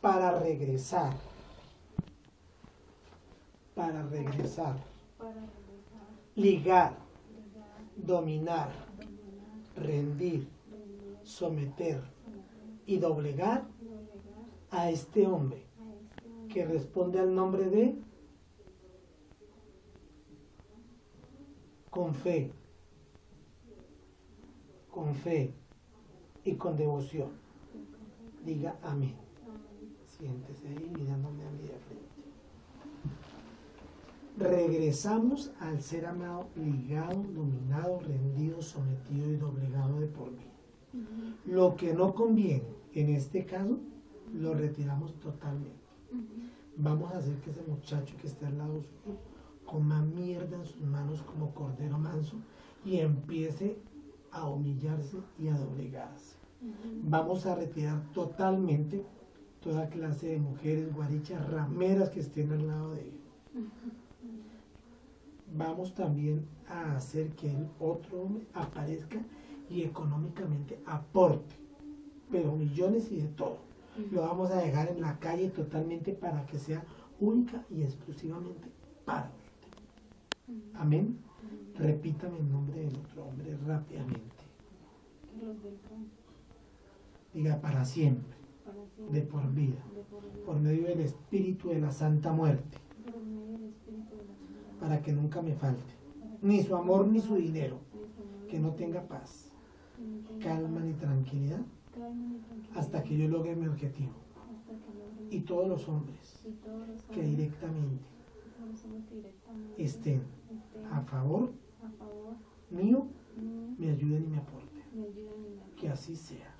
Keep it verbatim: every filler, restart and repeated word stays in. para regresar. Para regresar. Ligar. Dominar. Rendir. Someter. Y doblegar a este hombre que responde al nombre de con fe, con fe y con devoción. Diga amén. Siéntese ahí mirándome a mí de frente. Regresamos al ser amado, ligado, dominado, rendido, sometido y doblegado de por vida. Uh-huh. Lo que no conviene, en este caso, lo retiramos totalmente. Uh-huh. Vamos a hacer que ese muchacho que está al lado suyo coma mierda en sus manos como cordero manso y empiece a humillarse y a doblegarse. Uh-huh. Vamos a retirar totalmente toda clase de mujeres, guarichas, rameras que estén al lado de él. Uh-huh. Vamos también a hacer que el otro hombre aparezca y económicamente aporte, pero millones y de todo. Uh-huh. Lo vamos a dejar en la calle totalmente para que sea única y exclusivamente para usted. Uh-huh. Amén. Uh-huh. Repítame el nombre del otro hombre rápidamente. Diga para siempre, para siempre de, por vida, de por vida, por medio del Espíritu de la Santa Muerte, de la Santa. Para que nunca me falte, ni su amor ni su dinero, que no tenga paz, calma ni tranquilidad, hasta que yo logre mi objetivo. Y todos los hombres que directamente estén a favor mío, me ayuden y me aporten. Que así sea.